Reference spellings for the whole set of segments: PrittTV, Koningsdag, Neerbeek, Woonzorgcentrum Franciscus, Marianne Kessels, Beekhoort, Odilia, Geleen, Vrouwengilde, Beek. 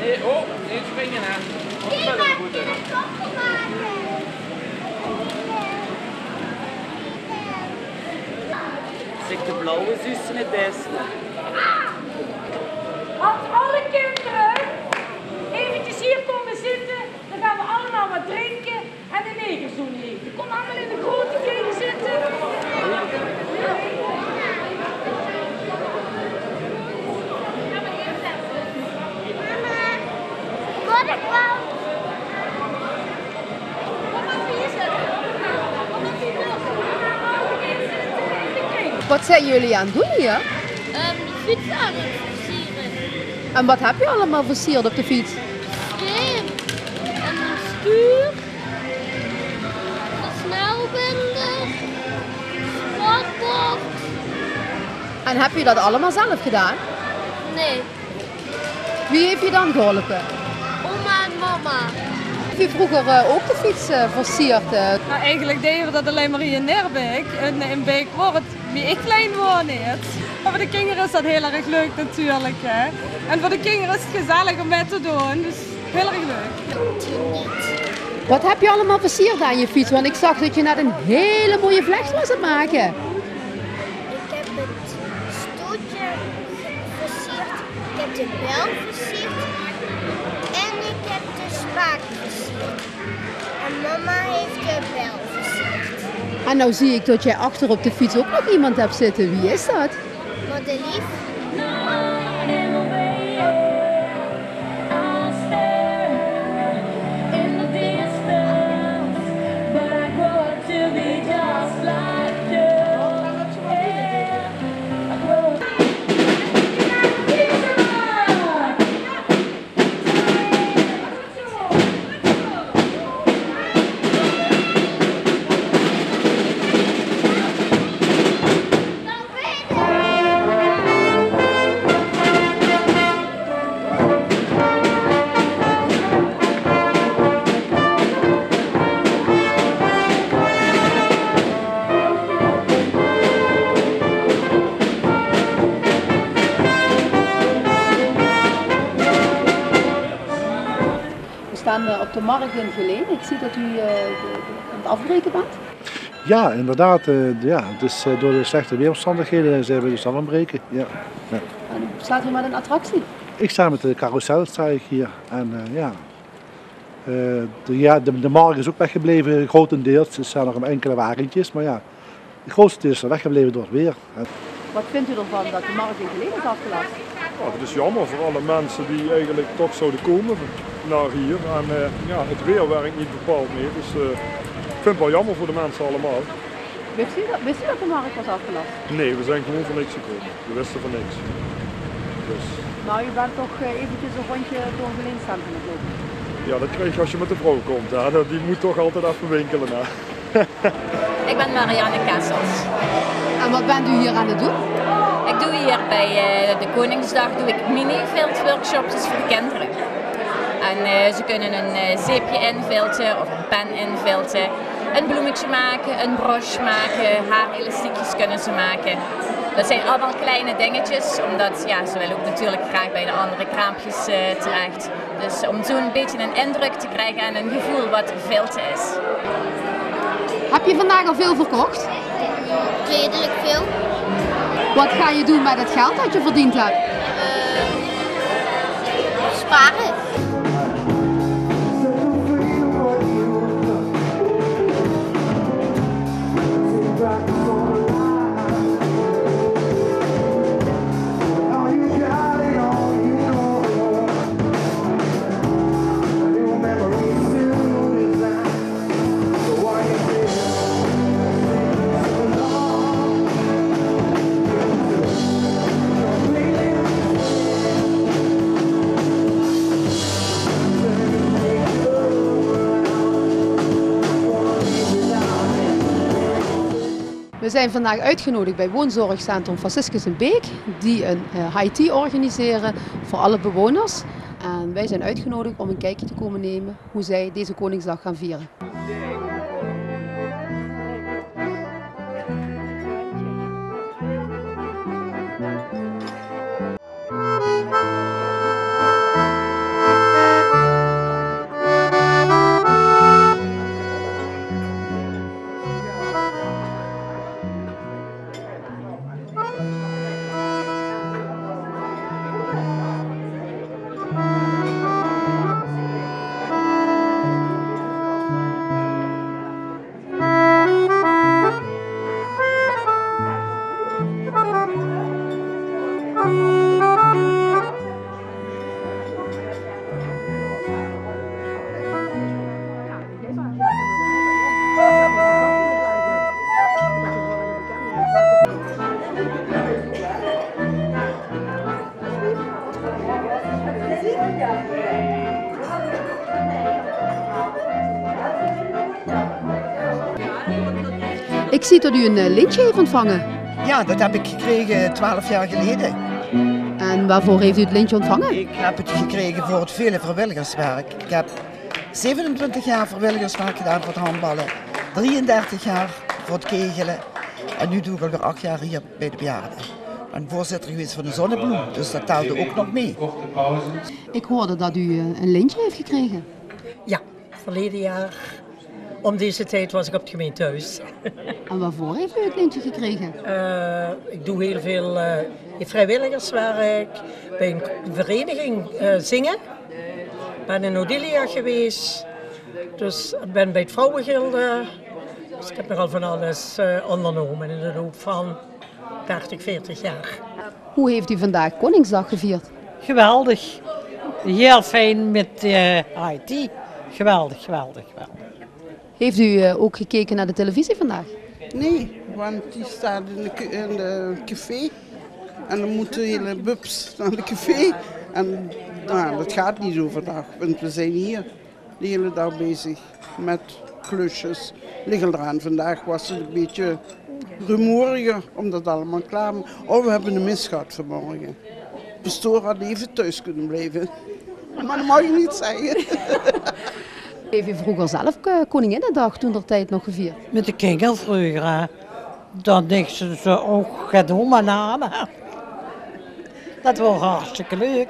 Nee, oh, nee, springen hè. Opbellen goed hè. Zeg, de blauwe zussen het beste. Als alle kinderen eventjes hier komen zitten, dan gaan we allemaal wat drinken en de negerzoen eten. Kom allemaal in de grote kring zitten. Wat zijn jullie aan het doen hier? De fiets aan het versieren. En wat heb je allemaal versierd op de fiets? Slim, een stuur, een snelbinder, een sportbox. En heb je dat allemaal zelf gedaan? Nee. Wie heeft je dan geholpen? Oma en mama. Heb je vroeger ook de fiets versierd? Nou, eigenlijk deden we dat alleen maar hier in Neerbeek, in Beekhoort. Wie ik klein woonde. Maar voor de kinderen is dat heel erg leuk natuurlijk. Hè? En voor de kinderen is het gezellig om mee te doen. Dus heel erg leuk. Wat heb je allemaal versierd aan je fiets? Want ik zag dat je net een hele mooie vlecht was aan het maken. Ik heb het stootje versierd. Ik heb de bel versierd. En ik heb de spaak versierd. En mama heeft de bel. En nou zie ik dat jij achter op de fiets ook nog iemand hebt zitten. Wie is dat? Madelief. Op de markt in Geleen. Ik zie dat u aan het afbreken bent. Ja, inderdaad. Ja. Dus door de slechte weeromstandigheden zijn we dus aan het breken. Ja. Ja. En staat u met een attractie? Ik sta met de carousel hier. En ja. De markt is ook weggebleven, grotendeels. Er staan nog maar enkele wagentjes. Maar ja, het grootste deel is weggebleven door het weer. Wat vindt u ervan dat de markt in Geleen is afgelast? Nou, dat is jammer voor alle mensen die eigenlijk toch zouden komen. Naar hier en ja, het weer werkt niet bepaald meer, dus ik vind het wel jammer voor de mensen allemaal. Wist u dat de markt was afgelast? Nee, we zijn gewoon voor niks gekomen. We wisten van niks. Dus. Nou, je bent toch eventjes een rondje door Geleen staan aan het lopen? Ja, dat krijg je als je met de vrouw komt. Hè? Die moet toch altijd even winkelen. Hè? Ik ben Marianne Kessels. En wat bent u hier aan het doen? Ik doe hier bij de Koningsdag mini-veldworkshops voor kinderen. En ze kunnen een zeepje invullen of een pen invullen, een bloemetje maken, een broche maken, haarelastiekjes kunnen ze maken. Dat zijn allemaal kleine dingetjes, omdat ja, ze willen ook natuurlijk graag bij de andere kraampjes terecht. Dus om zo'n beetje een indruk te krijgen en een gevoel wat filten is. Heb je vandaag al veel verkocht? Redelijk veel. Wat ga je doen met het geld dat je verdiend hebt? Sparen. We zijn vandaag uitgenodigd bij Woonzorgcentrum Franciscus in Beek, die een HIT organiseren voor alle bewoners. En wij zijn uitgenodigd om een kijkje te komen nemen hoe zij deze Koningsdag gaan vieren. Ik zie dat u een lintje heeft ontvangen. Ja, dat heb ik gekregen 12 jaar geleden. En waarvoor heeft u het lintje ontvangen? Ik heb het gekregen voor het vele vrijwilligerswerk. Ik heb 27 jaar vrijwilligerswerk gedaan voor het handballen. 33 jaar voor het kegelen. En nu doe ik alweer 8 jaar hier bij de bejaarden. En voorzitter geweest van de Zonnebloem, dus dat telde ook nog mee. Ik hoorde dat u een lintje heeft gekregen. Ja, verleden jaar. Om deze tijd was ik op het gemeentehuis. En waarvoor heeft u het lintje gekregen? Ik doe heel veel vrijwilligerswerk. Bij een vereniging zingen. Ik ben in Odilia geweest. Dus ik ben bij het Vrouwengilde. Dus ik heb nogal van alles ondernomen in de loop van 30, 40 jaar. Hoe heeft u vandaag Koningsdag gevierd? Geweldig. Heel fijn met IT. Geweldig, geweldig, geweldig. Heeft u ook gekeken naar de televisie vandaag? Nee, want die staat in de café. En dan moeten hele bubs naar de café. En nou, dat gaat niet zo vandaag, want we zijn hier de hele dag bezig met klusjes. Liggen eraan. Vandaag was het een beetje rumoeriger, omdat het allemaal klaar was. Oh, we hebben een mis gehad vanmorgen. De pastoor had even thuis kunnen blijven. Maar dat mag je niet zeggen. Heeft u vroeger zelf Koninginnedag toentertijd nog gevierd? Met de kegel vroeger, hè. Dan denk ze, oh, gaat om en aan. Dat was hartstikke leuk.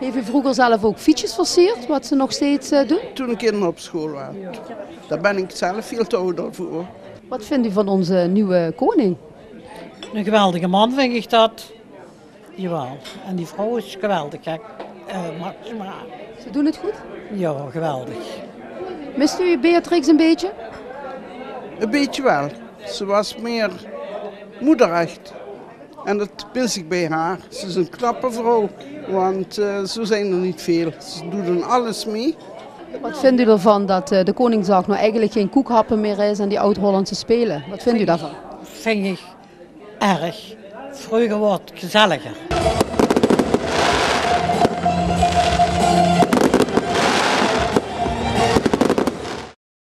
Heeft u vroeger zelf ook fietsjes versierd, wat ze nog steeds doen? Toen kinderen op school waren. Daar ben ik zelf veel te ouder voor. Wat vindt u van onze nieuwe koning? Een geweldige man vind ik dat. Jawel. En die vrouw is geweldig, hè. Maxima. Ze doen het goed? Ja, geweldig. Mist u Beatrix een beetje? Een beetje wel. Ze was meer moederachtig. En dat mis ik bij haar. Ze is een knappe vrouw, want zo zijn er niet veel. Ze doen alles mee. Wat vindt u ervan dat de Koningsdag nou eigenlijk geen koekhappen meer is en die oud-Hollandse spelen? Wat vindt u daarvan? Vind ik erg. Vroeger wordt het gezelliger.